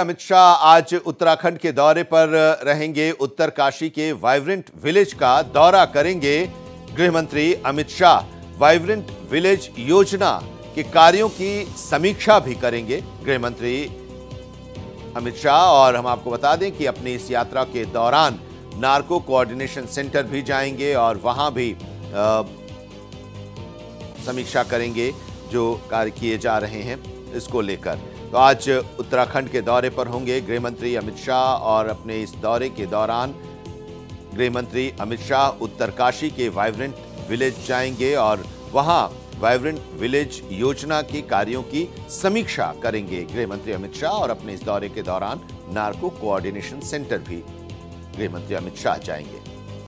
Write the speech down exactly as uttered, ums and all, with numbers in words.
अमित शाह आज उत्तराखंड के दौरे पर रहेंगे। उत्तरकाशी के वाइब्रेंट विलेज का दौरा करेंगे। गृह मंत्री अमित शाह वाइब्रेंट विलेज योजना के कार्यों की समीक्षा भी करेंगे। गृह मंत्री अमित शाह और हम आपको बता दें कि अपनी इस यात्रा के दौरान नार्को कोऑर्डिनेशन सेंटर भी जाएंगे और वहां भी आ, समीक्षा करेंगे जो कार्य किए जा रहे हैं इसको लेकर। तो आज उत्तराखंड के दौरे पर होंगे गृह मंत्री अमित शाह और अपने इस दौरे के दौरान गृह मंत्री अमित शाह उत्तरकाशी के वाइब्रेंट विलेज जाएंगे और वहां वाइब्रेंट विलेज योजना के कार्यों की समीक्षा करेंगे। गृह मंत्री अमित शाह और अपने इस दौरे के दौरान नार्को कोऑर्डिनेशन सेंटर भी गृह मंत्री अमित शाह जाएंगे।